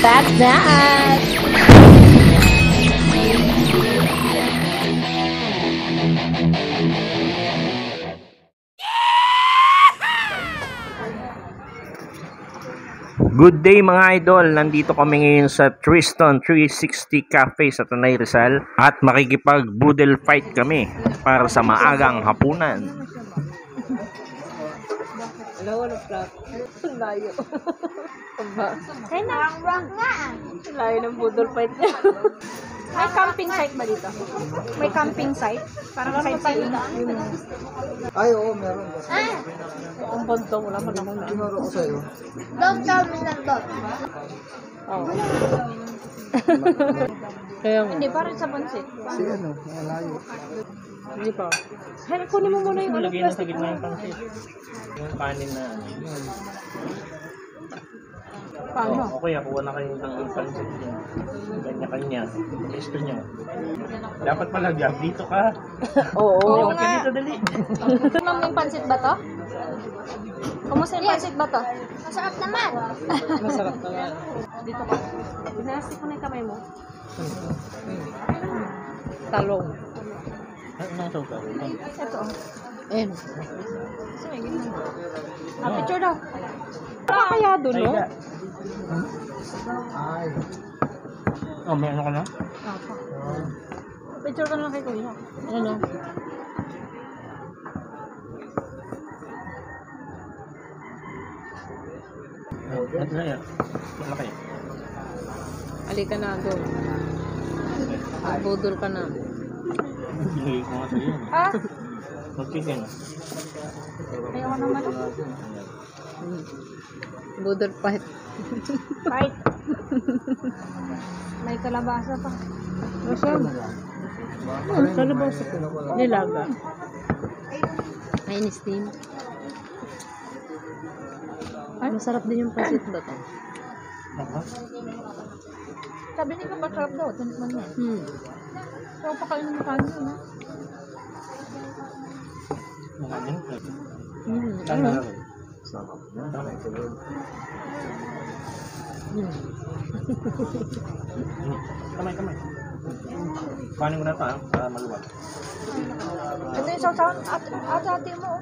Tepat banget. Good day mga idol, nandito kami ngayon sa Triston 360 Cafe sa Tanay Rizal at makikipag boodle fight kami para sa maagang hapunan. Layo. Ay, nang-rank na. Layo ng boodle fight niya. May camping site ba dito? May camping site? Parang site site na. Ay, oo, meron. Ang bantong, wala pa naman. Tinuro ko sa'yo. Don't tell me that dog. Oo. Hindi, parang sa pansit. Si ano, malayo. Hindi pa. Hey, kunin mo muna yung ano. Lagyan na sa gitna yung pansit. Yung panin na. Paano? Oh, okay, kuha na kayo ng pansit niya. Kanya-kanya. Gusto niya. Dapat pala, gab dito ka. Oo. Oo nga. Dito, dali. Ma'am, yung pansit ba to? Kumusta yung pansit ba to? Masarap naman. Masarap naman. Dito ka. Binasik ko na yung kamay mo. Talong. Anong tawag ka? Ito. Ayan. Picture daw. Kaya doon, no? Ay. Oh, may ano ka na? Apa. Picture ka lang kay Kuya. Ano? Ano na yan? Ano kayo? Halika na ako. Budol ka na. Binigay ko nga sa'yo yun. Ha? Magkikay na. Ayaw naman ako. Budol fight. Fight. May kalabasa pa. Masyan. Kalabasa pa. Nilaga. Mainis din. Masarap din yung pasit ba ito? Aha. Sabi niya masarap daw. Tanitman niya. Pero pakain mo kanin yun, ha? Makanin? Ano? Sarap niya. Kamay. Kanin ko na ito, ha? Para maluwag. Ito yung sausawan. Ate mo, oh.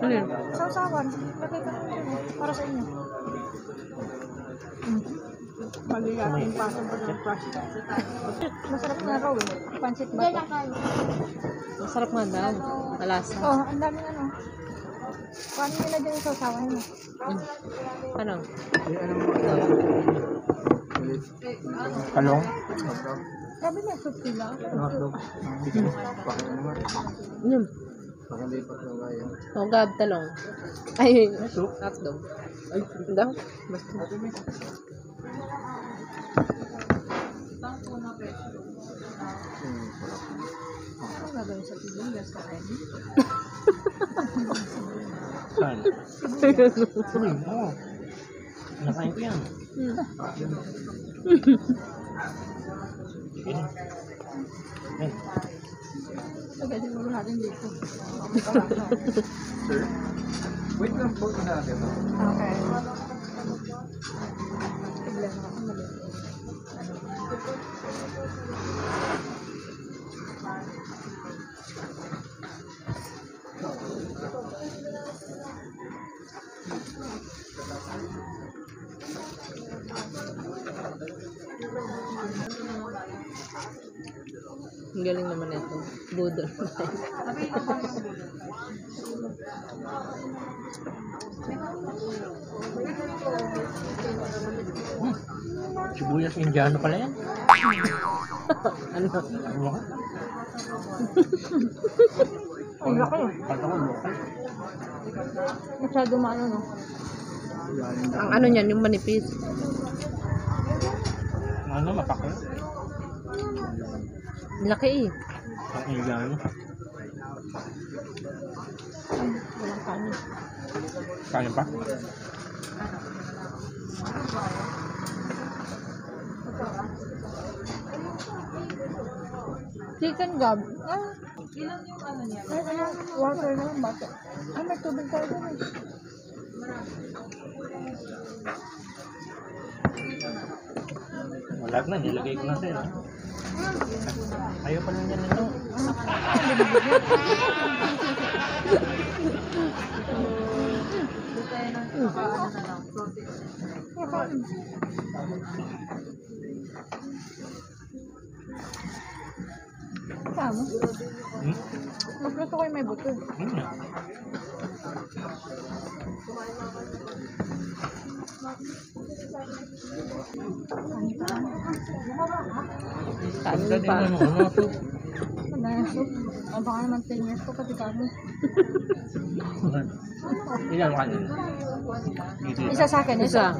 Ano yun? Sausawan. Lagay ka na yun. Para sa inyo. Magiging pasang pa ng plastic. Masarap nga raw eh. Pansit ba? Masarap nga daw. Malasa. Oo, ang daming ano. Paano nila dyan yung sausawan mo? Ano? Kalong? Sabi niya, soup sila. Ano? Pakalipat na ba yun? O, gab, talong. Ay, hotdog. Ay, daw? Mas tumis. Ano gagawin sa tigong? Gas ka kayo? Saan? Saan? Oo. Nakain ko yan. Ganyan. Lagay din mo natin dito. Sir? Wait lang po natin. Okay. Tignan ako mali. Ang galing naman ito. Budol. Sibuyas Indiano pala yan. Ano? Ano ka? Ang laki. Masyado maano, no? Ang ano niyan, yung manipis. Ano, mapakal? Laki eh. Ang ilan? Walang kanin. Kanin pa? Chicken gab. Ah. Ilan yung ano niya? Water na yung bata. Ah, may tubig tayo dun eh. Marami. Lahat na, nilagay ko na sa'yo. Ayaw pa lang yan nito. Tama. Magluto kayo may buto. Tanda pa. Ang baka naman 10 years ko kasi kami. Ilang kanin? Isa sa akin. Isa.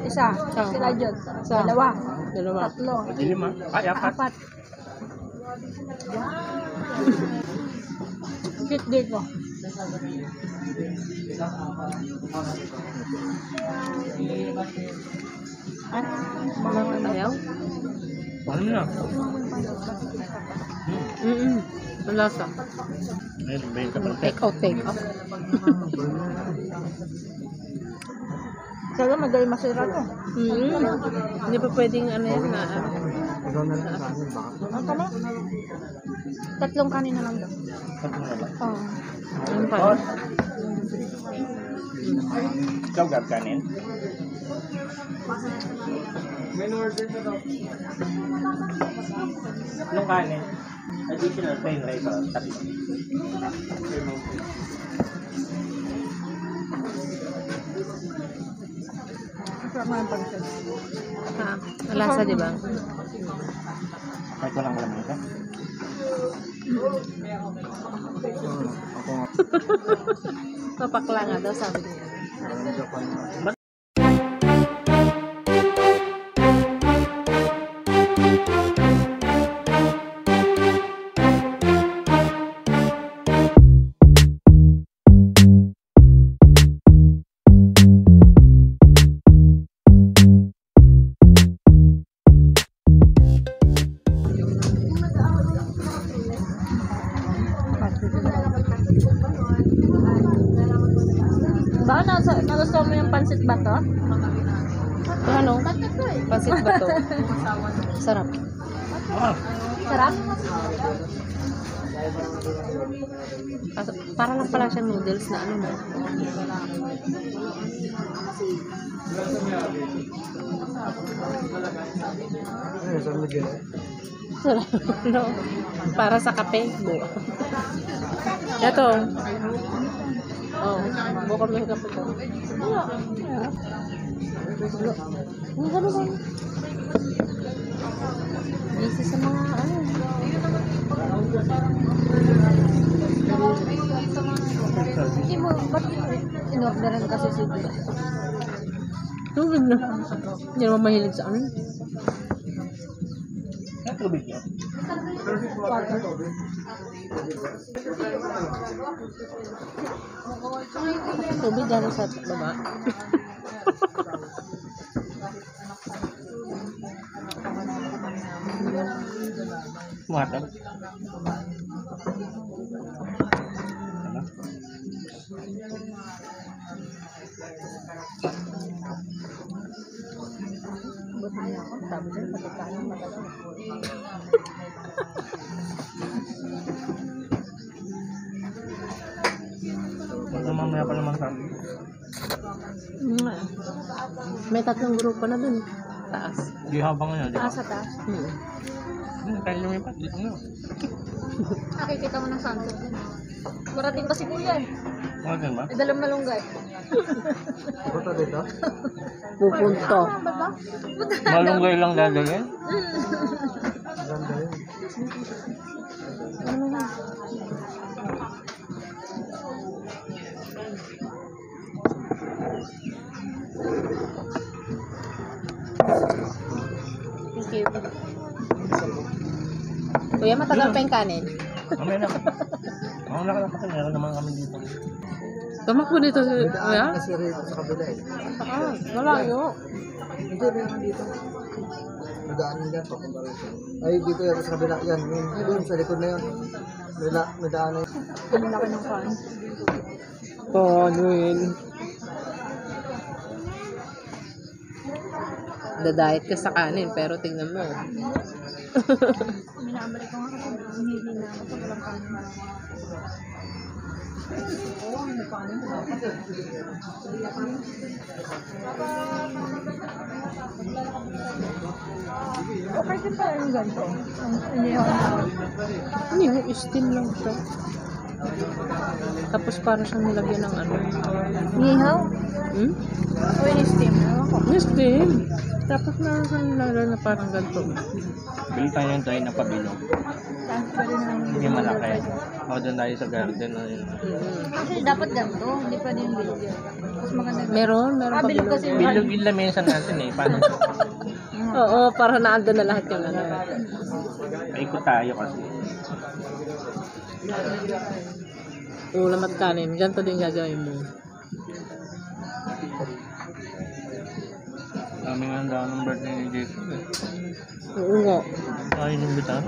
Sila Diyos. Dalawa. Tatlo. Ay, apat. Fit day ko. Ano? Malangan tayo? Ano na? Ang lasa. Take out. Saga magaling masira ko. Hindi pa pwedeng ano yan na... Ang kala? Tatlong kanin na lang daw. Oo. Ano pa? Ikaw gab kanin? Tatlong kanin. Additional pain right on. Malasa di ba? Kahit walang laman ka? Papakla nga daw sabi niya. Nagustuhan mo yung pansit bato? Ano? Pansit bato. Sarap. Sarap? Para lang pala siya noodles na ano mo. Sarap. No. Para sa kape. Ito. Oh, bukan yang kapal. Iya. Bisa semua. Tubig dyan sa baba. Water. Mamaya pa naman kami. May tatlong grupo na dun. Taas. Di habang ano? Taas sa taas. Kaya lumipat. Dito nga. Nakikita mo ng santo. Marating pa si Kuya eh. Marating ba? Ay dalam na lunggay. Buto dito? Pupunto. Malunggay lang dadal eh? Ganda yun. Ano na? Thank you. Kuya, matagal pa yung kanin. Mamaya na. Mamaya na kapatid. Meron naman kami dito. Tumakbo dito si Kuya? Kasi rin sa kabila eh. Malayo. Hindi rin dito. Madaanin yan. Ay, dito yan sa kabila. Yan. Yung sa likod na yun. Madaanin. Ang laki ng pan. Paano yun? Nagda-diet ka sa kanin, pero tingnan mo. Minamalik ko nga kasi hindi na ako sa kanin. Oo, hindi pa kanin. Okay, saan pala yung ganito? Ano yun? Steam lang ito. Tapos para siyang nilagyan ng ano. Nihaw? Hmm? O yung steam? Yung steam. Tapos meron siyang nilagyan na parang ganito. Bili tayo yung tayo na pabilog. Hindi malaki. O doon tayo sa garden. Actually dapat ganito. Hindi pa din bilog yun. Meron pabilog. Bilog kasi bilog yung lamensan natin eh. Paano? Oo, para naandun na lahat yung ano. Ikot tayo kasi. Ulam at kanin, ganito din gagawin mo. Kami nga daw ng birthday ni Jason eh. Oo nga. Ay, numbitan.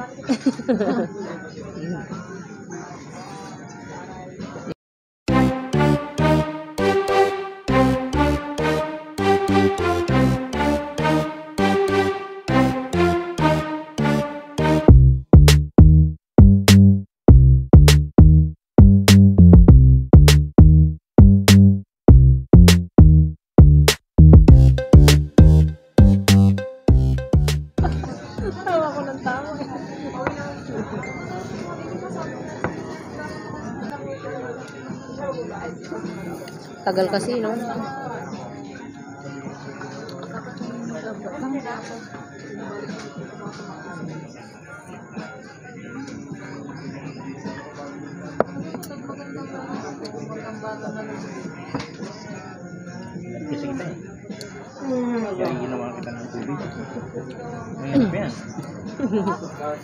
Tagal kasi, no?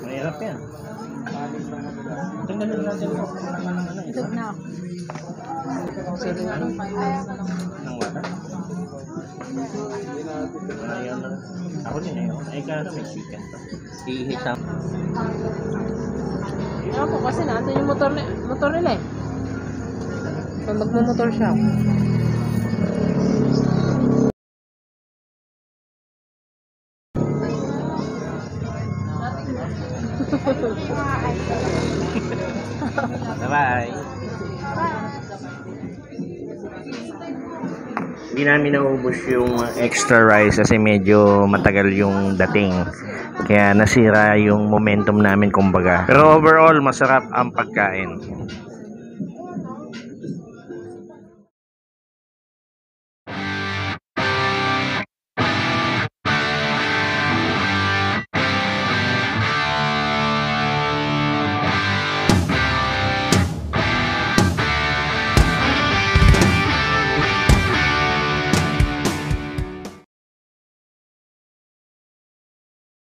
Mahirap yan. Tingnan nyo natin kung naman ang ano. Ito na. Sili ano? Nang water? Ayan. Ako din eh. Ay ka na Mexican to. Ihisap. Ayaw ko kasi natin yung motor nila eh. Pag magmumotor siya. Bye-bye. Hindi namin naubos yung extra rice kasi medyo matagal yung dating. Kaya nasira yung momentum namin kumbaga. Pero overall, masarap ang pagkain.